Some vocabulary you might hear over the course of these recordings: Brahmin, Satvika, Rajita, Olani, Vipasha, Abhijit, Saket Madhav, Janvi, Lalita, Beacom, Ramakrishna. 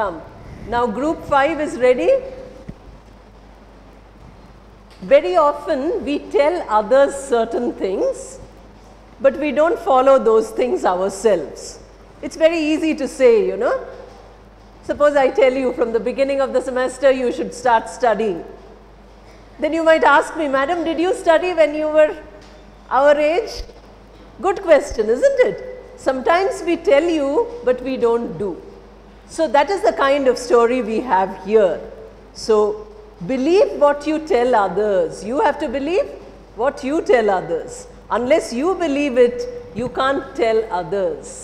come. Now group 5 is ready. Very often we tell others certain things, but we don't follow those things ourselves. It's very easy to say, you know. Suppose I tell you from the beginning of the semester you should start studying. Then you might ask me, madam, did you study when you were our age? Good question, isn't it? Sometimes we tell you, but we don't do. So that is the kind of story we have here. So believe what you tell others. You have to believe what you tell others. Unless you believe it, you can't tell others.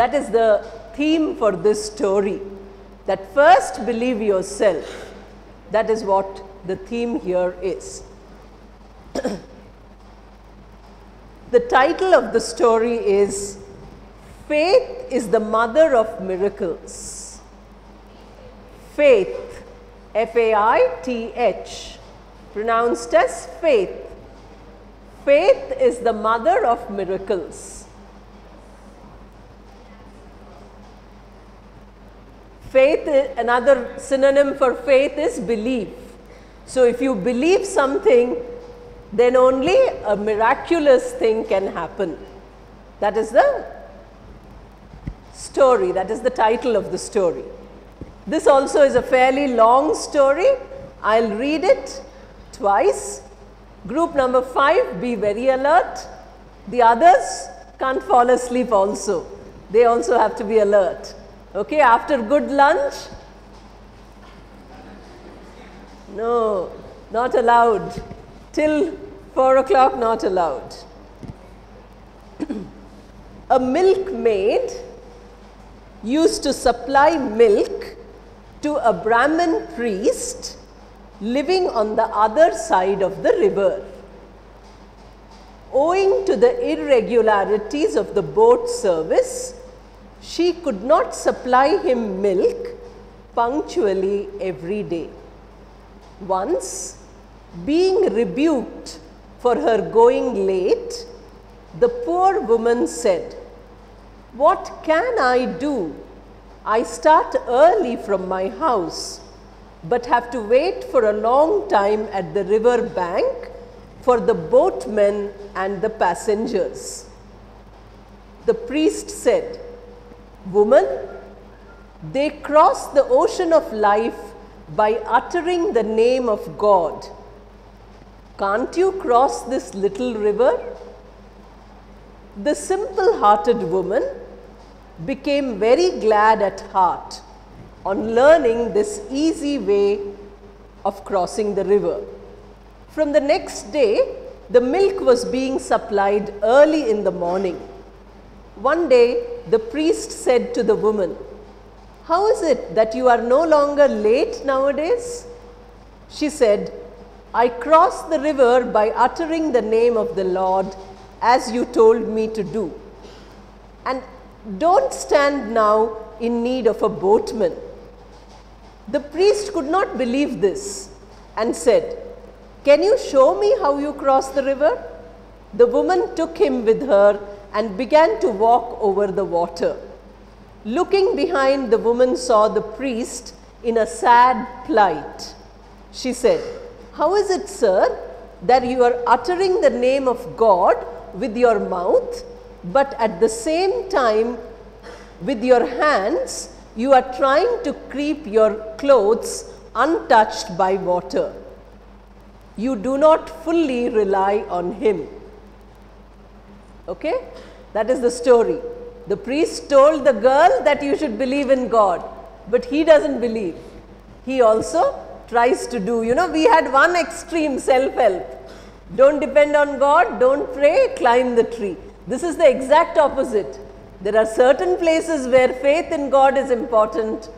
That is the theme for this story. That first believe yourself. That is what the theme here is. The title of the story is Faith is the Mother of Miracles. Faith, F-A-I-T-H, pronounced as faith. Faith is the mother of miracles. Faith, another synonym for faith is belief. So if you believe something, then only a miraculous thing can happen. That is the story, that is the title of the story. This also is a fairly long story. I will read it twice. Group number 5, be very alert. The others can't fall asleep also. They also have to be alert. Okay, after good lunch? No, not allowed. Till 4 o'clock, not allowed. A milkmaid used to supply milk to a Brahmin priest living on the other side of the river. Owing to the irregularities of the boat service, she could not supply him milk punctually every day. Once, being rebuked for her going late, the poor woman said, "What can I do? I start early from my house, but have to wait for a long time at the river bank for the boatmen and the passengers." The priest said, "Woman, they cross the ocean of life by uttering the name of God. Can't you cross this little river?" The simple-hearted woman became very glad at heart on learning this easy way of crossing the river. From the next day, the milk was being supplied early in the morning. One day, the priest said to the woman, "How is it that you are no longer late nowadays?" She said, "I crossed the river by uttering the name of the Lord, as you told me to do, and don't stand now in need of a boatman." The priest could not believe this and said, "Can you show me how you cross the river?" The woman took him with her and began to walk over the water. Looking behind, the woman saw the priest in a sad plight. She said, "How is it, sir, that you are uttering the name of God with your mouth, but at the same time with your hands you are trying to keep your clothes untouched by water? You do not fully rely on him." Okay, that is the story. The priest told the girl that you should believe in God, but he doesn't believe. He also tries to do, you know, we had one extreme, self-help. Don't depend on God, don't pray, climb the tree. This is the exact opposite. There are certain places where faith in God is important.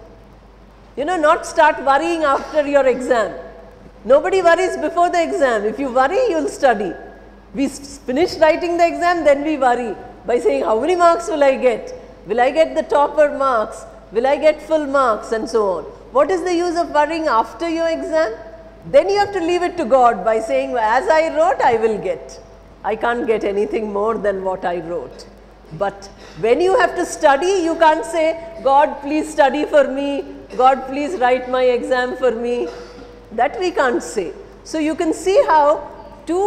You know, not start worrying after your exam. Nobody worries before the exam. If you worry, you will study. We finish writing the exam, then we worry by saying, how many marks will I get? Will I get the topper marks? Will I get full marks? And so on. What is the use of worrying after your exam? Then you have to leave it to God by saying, as I wrote, I will get. I can't get anything more than what I wrote. But when you have to study, you can't say, God, please study for me. God, please write my exam for me. That we can't say. So you can see how two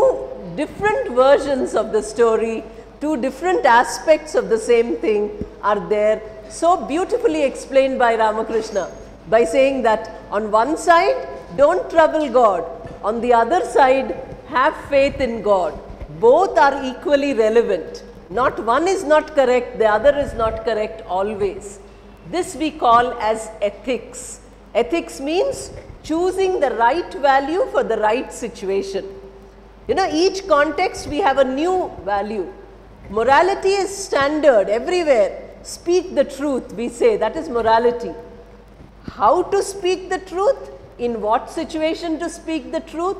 different versions of the story, two different aspects of the same thing are there, so beautifully explained by Ramakrishna by saying that on one side, don't trouble God, on the other side, have faith in God. Both are equally relevant. Not one is not correct, the other is not correct always. This we call as ethics. Ethics means choosing the right value for the right situation. You know, each context we have a new value. Morality is standard everywhere. Speak the truth, we say, that is morality. How to speak the truth, in what situation to speak the truth,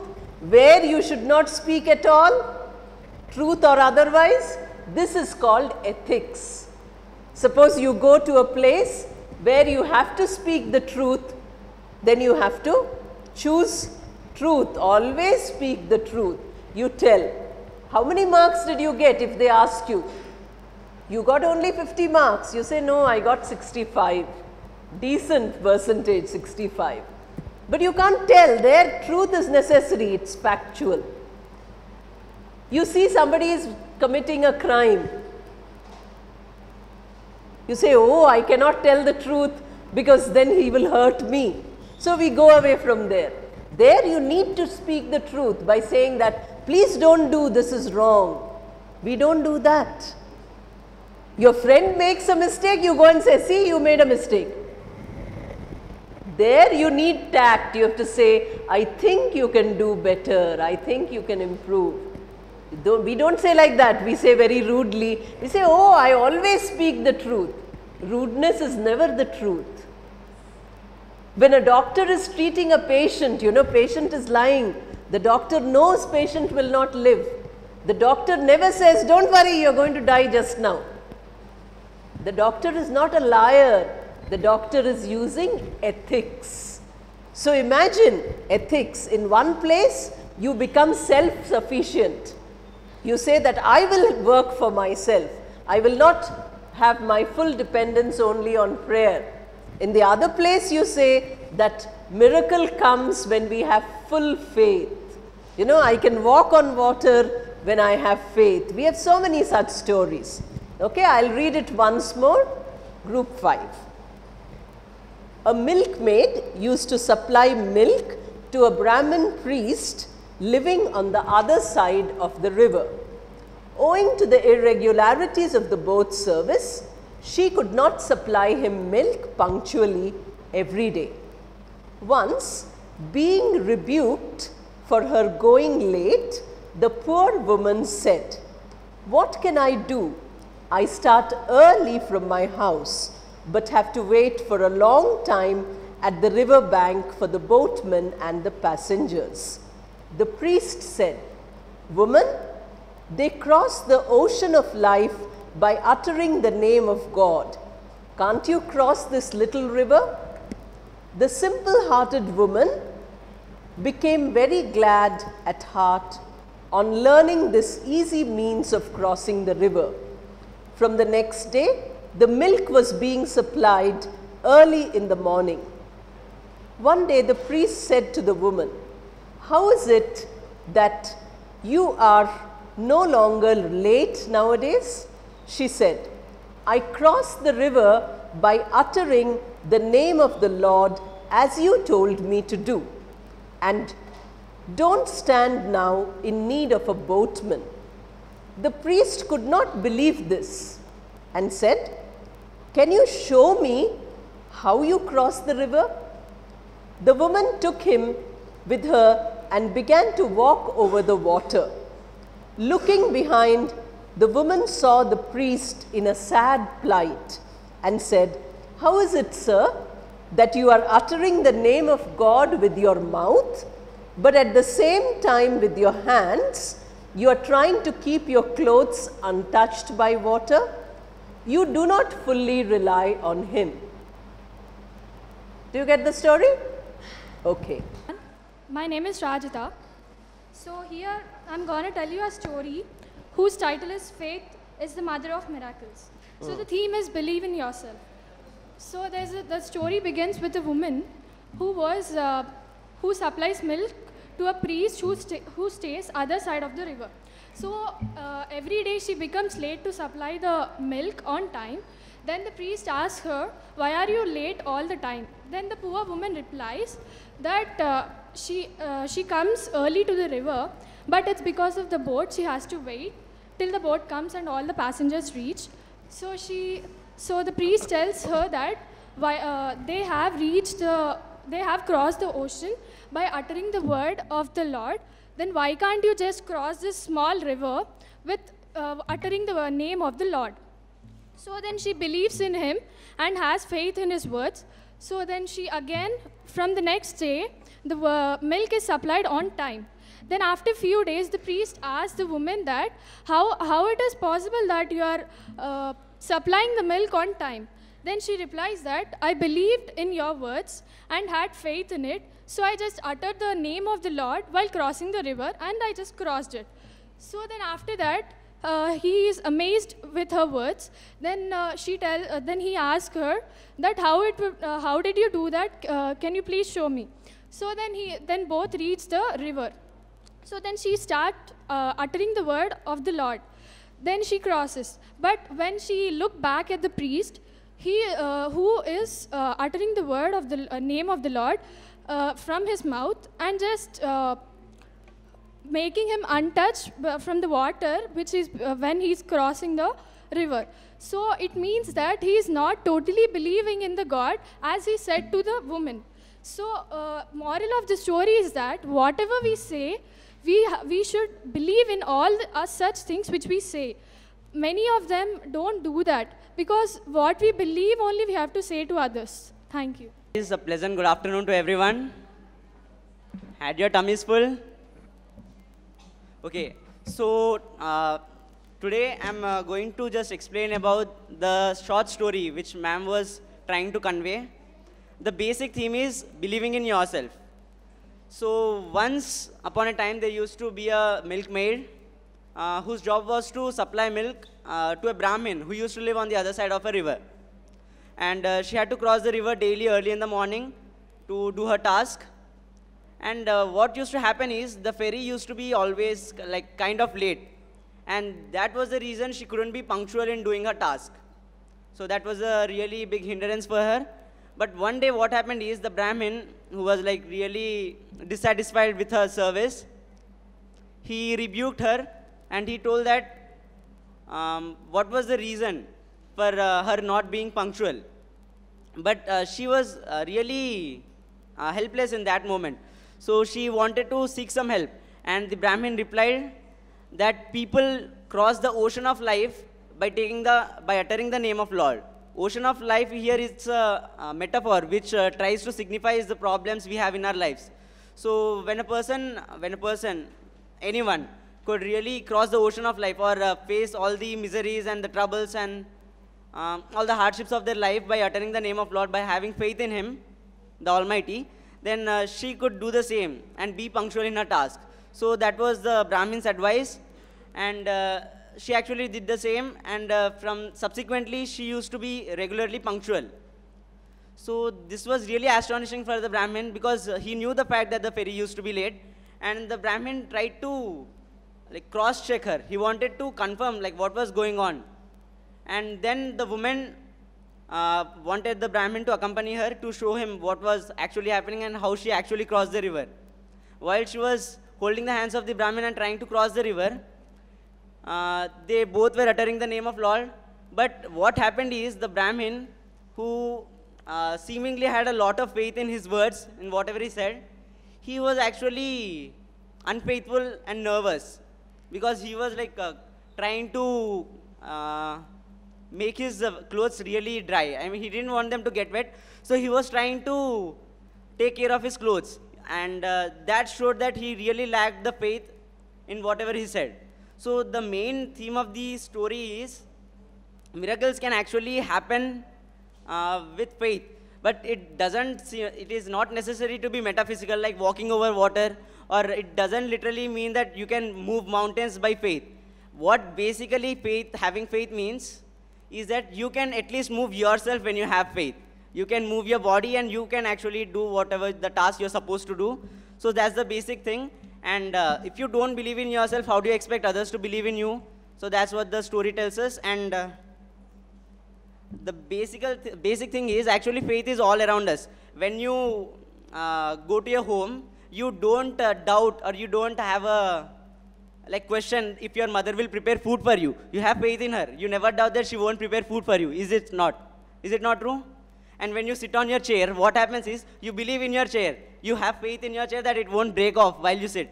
where you should not speak at all, truth or otherwise, this is called ethics. Suppose you go to a place where you have to speak the truth, then you have to choose truth, always speak the truth. You tell, how many marks did you get if they ask you? You got only 50 marks, you say, no, I got 65, decent percentage 65. But you can't tell, their truth is necessary, it is factual. You see somebody is committing a crime. You say, oh, I cannot tell the truth because then he will hurt me. So we go away from there. There you need to speak the truth by saying that, please don't do, this is wrong. We don't do that. Your friend makes a mistake, you go and say, see, you made a mistake. There you need tact, you have to say, I think you can do better, I think you can improve. We don't say like that, we say very rudely, we say, oh, I always speak the truth. Rudeness is never the truth. When a doctor is treating a patient, you know, patient is lying. The doctor knows patient will not live. The doctor never says, don't worry, you are going to die just now. The doctor is not a liar, the doctor is using ethics. So imagine ethics in one place, you become self-sufficient. You say that I will work for myself. I will not have my full dependence only on prayer. In the other place you say that miracle comes when we have full faith. You know, I can walk on water when I have faith. We have so many such stories. Okay, I will read it once more. Group 5. A milkmaid used to supply milk to a Brahmin priest living on the other side of the river. Owing to the irregularities of the boat service, she could not supply him milk punctually every day. Once, being rebuked for her going late, the poor woman said, "What can I do? I start early from my house, but have to wait for a long time at the river bank for the boatmen and the passengers." The priest said, "Woman, they cross the ocean of life by uttering the name of God. Can't you cross this little river?" The simple-hearted woman became very glad at heart on learning this easy means of crossing the river. From the next day, the milk was being supplied early in the morning. One day the priest said to the woman, "How is it that you are no longer late nowadays?" She said, "I crossed the river by uttering the name of the Lord as you told me to do, and don't stand now in need of a boatman." The priest could not believe this and said, "Can you show me how you cross the river?" The woman took him with her and began to walk over the water. Looking behind, the woman saw the priest in a sad plight and said, "How is it, sir, that you are uttering the name of God with your mouth, but at the same time with your hands, you are trying to keep your clothes untouched by water? You do not fully rely on him." Do you get the story? Okay. My name is Rajita. So here I am going to tell you a story whose title is Faith is the Mother of Miracles. So the theme is Believe in Yourself. So the story begins with a woman who supplies milk to a priest who stays other side of the river. So every day she becomes late to supply the milk on time. Then the priest asks her, "Why are you late all the time?" Then the poor woman replies that she comes early to the river, but it's because of the boat. She has to wait till the boat comes and all the passengers reach. So the priest tells her that they have crossed the ocean by uttering the word of the Lord. Then why can't you just cross this small river with uttering the name of the Lord? So then she believes in him and has faith in his words. So then she again, from the next day, the milk is supplied on time. Then after few days, the priest asks the woman that how it is possible that you are supplying the milk on time. Then she replies that, "I believed in your words and had faith in it. So I just uttered the name of the Lord while crossing the river and I just crossed it." So then after that, he is amazed with her words. Then then he asks her that how did you do that? Can you please show me? So then both reach the river. So then she starts uttering the word of the Lord. Then she crosses. But when she looked back at the priest, who is uttering the word of the name of the Lord from his mouth and just making him untouched from the water, which is when he's crossing the river. So it means that he is not totally believing in the God as he said to the woman. So moral of the story is that whatever we say, we should believe in all such things which we say. Many of them don't do that, because what we believe only we have to say to others. Thank you. It is a pleasant good afternoon to everyone. Had your tummies full? Okay, so today I'm going to just explain about the short story which ma'am was trying to convey. The basic theme is believing in yourself. So once upon a time there used to be a milkmaid whose job was to supply milk to a Brahmin who used to live on the other side of a river. And she had to cross the river daily early in the morning to do her task. And what used to happen is the ferry used to be always like kind of late. And that was the reason she couldn't be punctual in doing her task. So that was a really big hindrance for her. But one day what happened is the Brahmin, who was like really dissatisfied with her service, he rebuked her and he told that what was the reason for her not being punctual. But she was really helpless in that moment. So she wanted to seek some help. And the Brahmin replied that people cross the ocean of life by uttering the name of Lord. Ocean of life here is a metaphor which tries to signify the problems we have in our lives. So anyone could really cross the ocean of life or face all the miseries and the troubles and all the hardships of their life by uttering the name of Lord, by having faith in Him, the Almighty, then she could do the same and be punctual in her task. So that was the Brahmin's advice. And she actually did the same, and subsequently she used to be regularly punctual. So this was really astonishing for the Brahmin, because he knew the fact that the ferry used to be late, and the Brahmin tried to like cross-check her. He wanted to confirm like what was going on. And then the woman wanted the Brahmin to accompany her to show him what was actually happening and how she actually crossed the river. While she was holding the hands of the Brahmin and trying to cross the river, they both were uttering the name of Lord. But what happened is the Brahmin, who seemingly had a lot of faith in his words, in whatever he said, he was actually unfaithful and nervous, because he was like trying to make his clothes really dry. I mean, he didn't want them to get wet, so he was trying to take care of his clothes. And that showed that he really lacked the faith in whatever he said. So the main theme of the story is miracles can actually happen with faith, but it is not necessary to be metaphysical, like walking over water, or it doesn't literally mean that you can move mountains by faith. What basically having faith means is that you can at least move yourself when you have faith. You can move your body and you can actually do whatever the task you're supposed to do. So that's the basic thing. And if you don't believe in yourself, how do you expect others to believe in you? So that's what the story tells us. And the basic thing is actually faith is all around us. When you go to your home, you don't doubt or you don't have a question if your mother will prepare food for you. You have faith in her. You never doubt that she won't prepare food for you. Is it not? Is it not true? And when you sit on your chair, what happens is you believe in your chair. You have faith in your chair that it won't break off while you sit.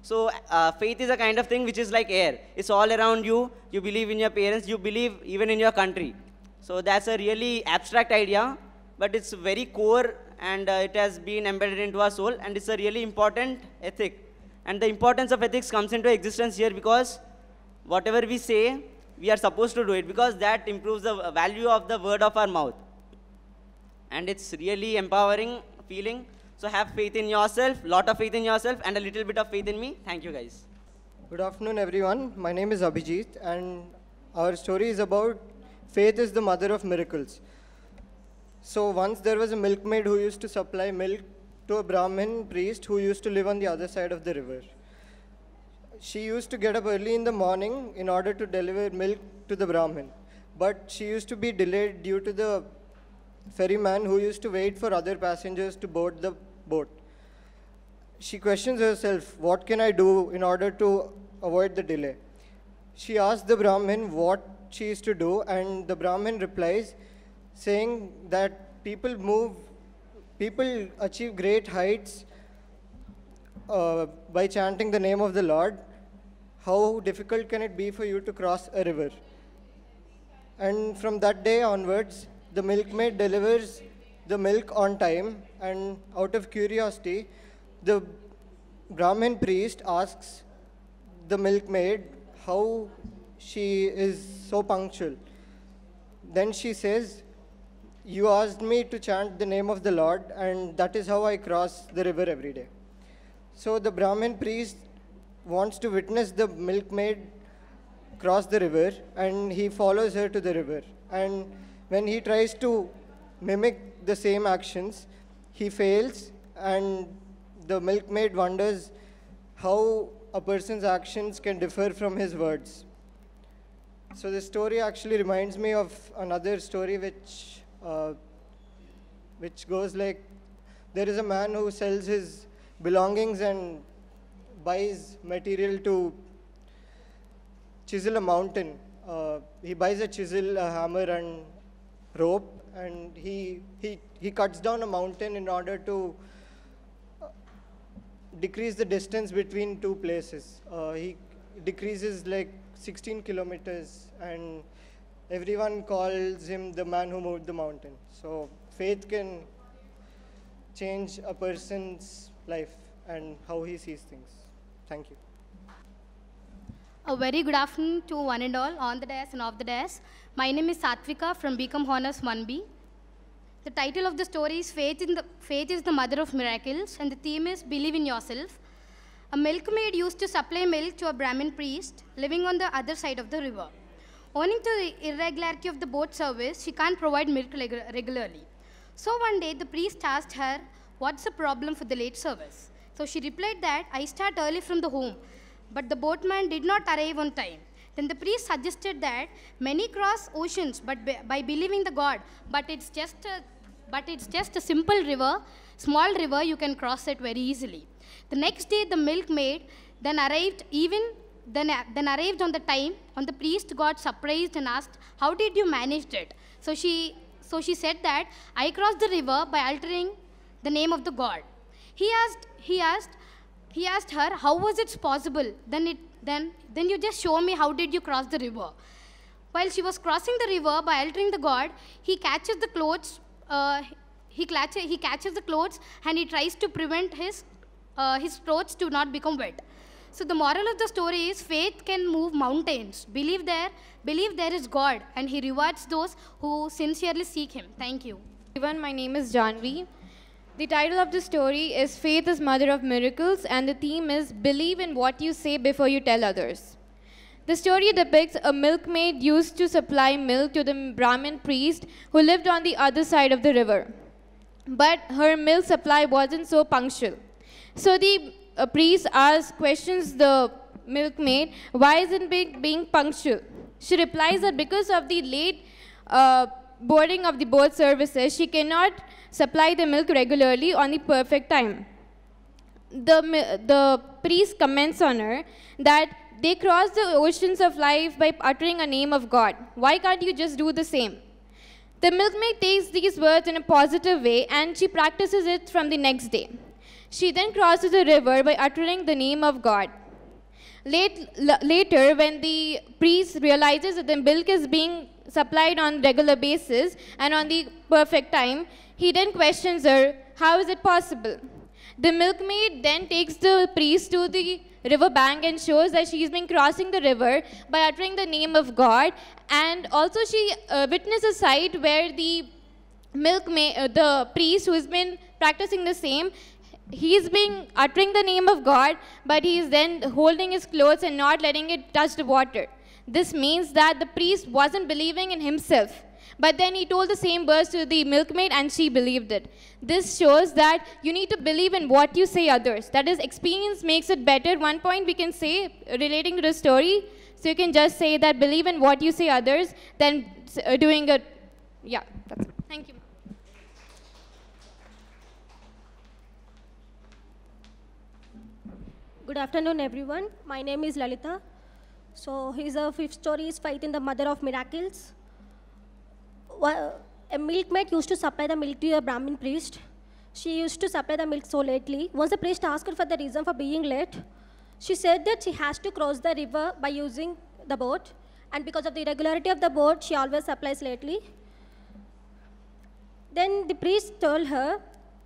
So faith is a kind of thing which is like air. It's all around you. You believe in your parents. You believe even in your country. So that's a really abstract idea, but it's very core and it has been embedded into our soul, and it's a really important ethic. And the importance of ethics comes into existence here because whatever we say, we are supposed to do it because that improves the value of the word of our mouth. And it's really empowering feeling. So have faith in yourself, lot of faith in yourself, and a little bit of faith in me. Thank you guys. Good afternoon everyone. My name is Abhijit and our story is about faith is the mother of miracles. So once there was a milkmaid who used to supply milk to a Brahmin priest who used to live on the other side of the river. She used to get up early in the morning in order to deliver milk to the Brahmin. But she used to be delayed due to the ferryman who used to wait for other passengers to board the boat. She questions herself, what can I do in order to avoid the delay? She asks the Brahmin what she is to do, and the Brahmin replies saying that people achieve great heights by chanting the name of the Lord. How difficult can it be for you to cross a river? And from that day onwards, the milkmaid delivers the milk on time, and out of curiosity, the Brahmin priest asks the milkmaid how she is so punctual. Then she says, you asked me to chant the name of the Lord, and that is how I cross the river every day. So the Brahmin priest wants to witness the milkmaid cross the river, and he follows her to the river. And when he tries to mimic the same actions, he fails, and the milkmaid wonders how a person's actions can differ from his words. So this story actually reminds me of another story which goes like, there is a man who sells his belongings and buys material to chisel a mountain. He buys a chisel, a hammer, and rope, and he cuts down a mountain in order to decrease the distance between two places. He decreases like 16 kilometers, and everyone calls him the man who moved the mountain. So faith can change a person's life and how he sees things. Thank you. A very good afternoon to one and all on the dais and off the dais. My name is Satvika from Beacom Honors 1B. The title of the story is Faith is the Mother of Miracles, and the theme is Believe in Yourself. A milkmaid used to supply milk to a Brahmin priest living on the other side of the river. Owing to the irregularity of the boat service, she can't provide milk regularly. So one day, the priest asked her, what's the problem for the late service? So she replied that, I start early from the home, but the boatman did not arrive on time. Then the priest suggested that many cross oceans but by believing the God, but it's just a simple river, small river, you can cross it very easily. The next day, the milkmaid then arrived on the time. And the priest got surprised and asked, "How did you manage it?" So she said that I crossed the river by altering the name of the God. He asked her, "How was it possible?" Then you just show me how did you cross the river? While she was crossing the river by altering the God, he catches the clothes. He catches the clothes and he tries to prevent his clothes do not become wet. So the moral of the story is faith can move mountains. Believe there is God, and he rewards those who sincerely seek him. Thank you. Everyone, my name is Janvi. The title of the story is Faith is Mother of Miracles, and the theme is Believe in what you say before you tell others. The story depicts a milkmaid used to supply milk to the Brahmin priest who lived on the other side of the river. But her milk supply wasn't so punctual. So the priest questions the milkmaid, why isn't it being punctual? She replies that because of the late boarding of the boat services, she cannot supply the milk regularly on the perfect time. The priest comments on her that they cross the oceans of life by uttering a name of God. Why can't you just do the same? The milkmaid takes these words in a positive way and she practices it from the next day. She then crosses the river by uttering the name of God. Later, when the priest realizes that the milk is being supplied on a regular basis and on the perfect time, he then questions her, how is it possible? The milkmaid then takes the priest to the riverbank and shows that she's been crossing the river by uttering the name of God, and also she witnesses a sight where the priest who has been practicing the same, he's been uttering the name of God, but he's then holding his clothes and not letting it touch the water. This means that the priest wasn't believing in himself. But then he told the same verse to the milkmaid and she believed it. This shows that you need to believe in what you say others. That is, experience makes it better. One point we can say, relating to the story, so you can just say that believe in what you say others, then doing it. Yeah, that's it. Thank you. Good afternoon, everyone. My name is Lalita. So here's a fifth story is Faith in the Mother of Miracles. A milkmaid used to supply the milk to a Brahmin priest. She used to supply the milk so lately. Once the priest asked her for the reason for being late, she said that she has to cross the river by using the boat. And because of the irregularity of the boat, she always supplies lately. Then the priest told her,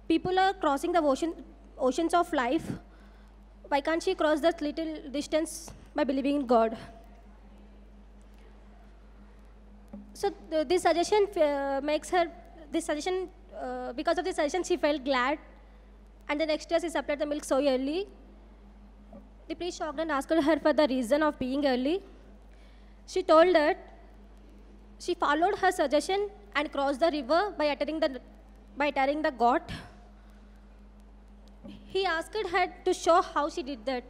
people are crossing the oceans of life. Why can't she cross that little distance by believing in God? So this suggestion because of this suggestion, she felt glad. And the next year, she supplied the milk so early. The priest shocked and asked her for the reason of being early. She told that she followed her suggestion and crossed the river by uttering the God. He asked her to show how she did that.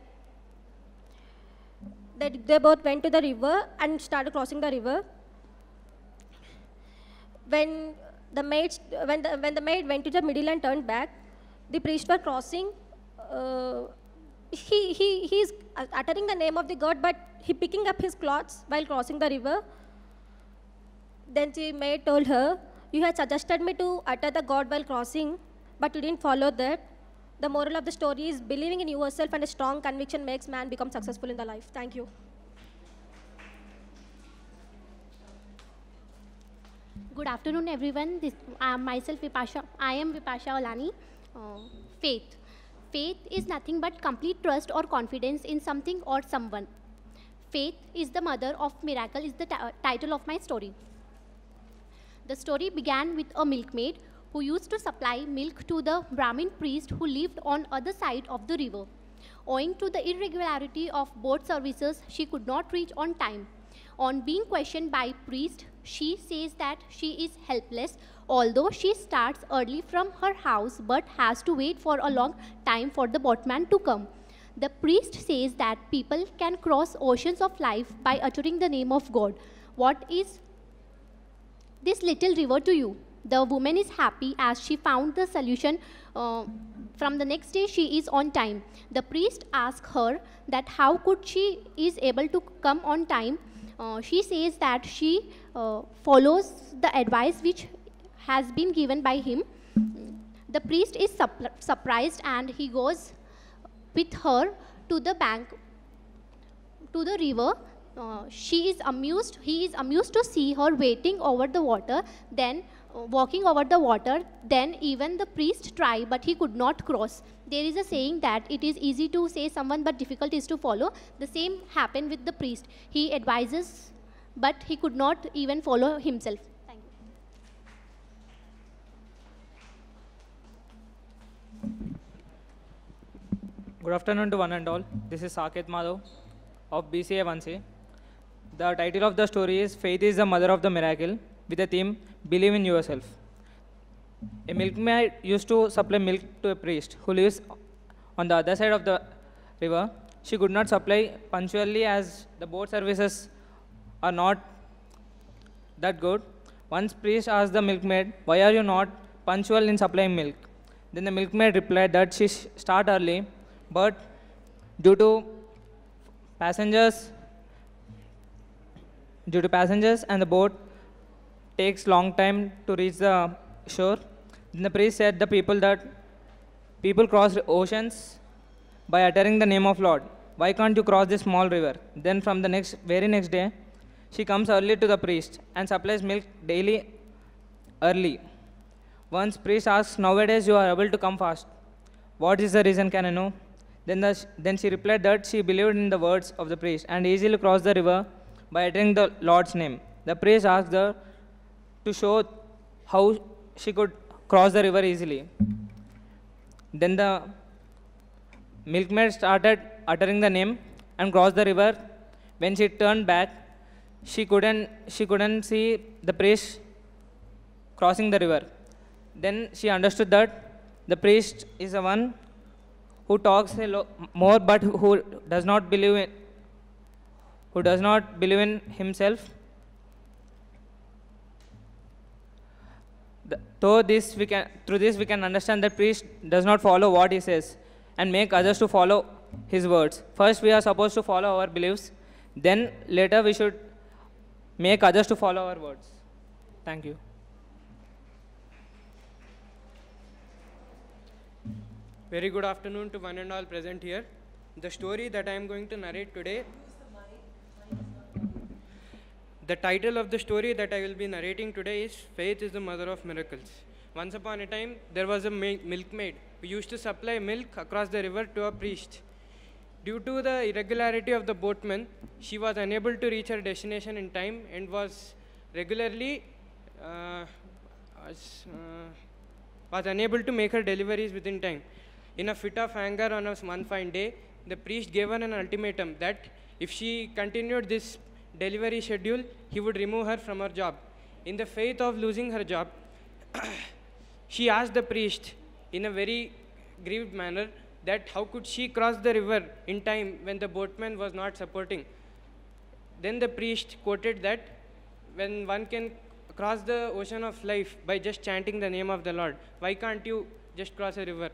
They both went to the river and started crossing the river. When the maid went to the middle and turned back, the priest were crossing. He is uttering the name of the God, but he picking up his clothes while crossing the river. Then the maid told her, "You had suggested me to utter the God while crossing, but you didn't follow that." The moral of the story is believing in yourself and a strong conviction makes man become successful in the life. Thank you. Good afternoon, everyone. Myself, Vipasha. I am Vipasha Olani. Faith. Faith is nothing but complete trust or confidence in something or someone. Faith is the mother of miracle is the title of my story. The story began with a milkmaid who used to supply milk to the Brahmin priest who lived on the other side of the river. Owing to the irregularity of boat services, she could not reach on time. On being questioned by priest, she says that she is helpless, although she starts early from her house but has to wait for a long time for the boatman to come. The priest says that people can cross oceans of life by uttering the name of God. What is this little river to you? The woman is happy as she found the solution. From the next day, she is on time. The priest asks her that how could she is able to come on time. She says that she follows the advice which has been given by him. The priest is surprised and he goes with her to the bank, to the river. She is amused. He is amused to see her waiting over the water, then walking over the water, then even the priest tried, but he could not cross. There is a saying that it is easy to say someone, but difficult is to follow. The same happened with the priest. He advises, but he could not even follow himself. Thank you. Good afternoon to one and all. This is Saket Madhav of BCA 1C. The title of the story is Faith is the Mother of the Miracle, with the theme Believe in Yourself. A milkman used to supply milk to a priest who lives on the other side of the river. She could not supply punctually as the boat services are not that good. Once priest asked the milkmaid, "Why are you not punctual in supplying milk?" Then the milkmaid replied that she start early, but due to passengers and the boat takes long time to reach the shore. Then the priest said the people that people cross oceans by uttering the name of Lord. Why can't you cross this small river? Then from the very next day, she comes early to the priest and supplies milk daily early. Once priest asks, "Nowadays you are able to come fast. What is the reason, can I know?" Then she replied that she believed in the words of the priest and easily crossed the river by uttering the Lord's name. The priest asked her to show how she could cross the river easily. Then the milkmaid started uttering the name and crossed the river. When she turned back, she couldn't see the priest crossing the river. Then she understood that the priest is the one who talks more, but who does not believe in himself. Through this we can understand that priest does not follow what he says and make others to follow his words. First we are supposed to follow our beliefs, then later we should make others to follow our words. Thank you. Very good afternoon to one and all present here. The story that I am going to narrate today, the title of the story that I will be narrating today is Faith is the Mother of Miracles. Once upon a time, there was a milkmaid who used to supply milk across the river to a priest. Due to the irregularity of the boatman, she was unable to reach her destination in time and was unable to make her deliveries within time. In a fit of anger on one fine day, the priest gave her an ultimatum that if she continued this delivery schedule, he would remove her from her job. In the faith of losing her job, she asked the priest in a very grieved manner that how could she cross the river in time when the boatman was not supporting. Then the priest quoted that when one can cross the ocean of life by just chanting the name of the Lord, why can't you just cross a river?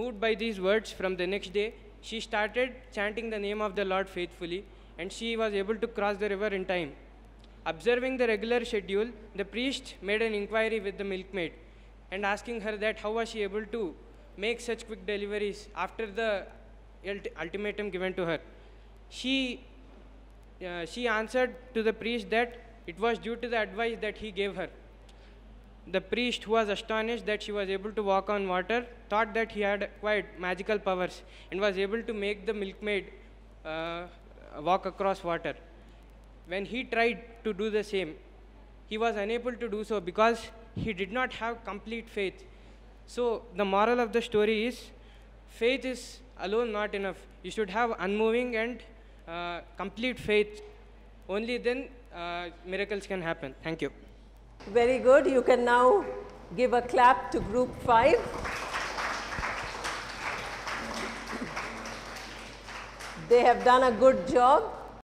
Moved by these words, from the next day, she started chanting the name of the Lord faithfully, and she was able to cross the river in time. Observing the regular schedule, the priest made an inquiry with the milkmaid and asking her that how was she able to make such quick deliveries after the ultimatum given to her. She answered to the priest that it was due to the advice that he gave her. The priest, who was astonished that she was able to walk on water, thought that he had acquired magical powers and was able to make the milkmaid walk across water. When he tried to do the same, he was unable to do so because he did not have complete faith. So the moral of the story is, faith is alone not enough. You should have unmoving and complete faith. Only then miracles can happen. Thank you. Very good. You can now give a clap to group 5. They have done a good job.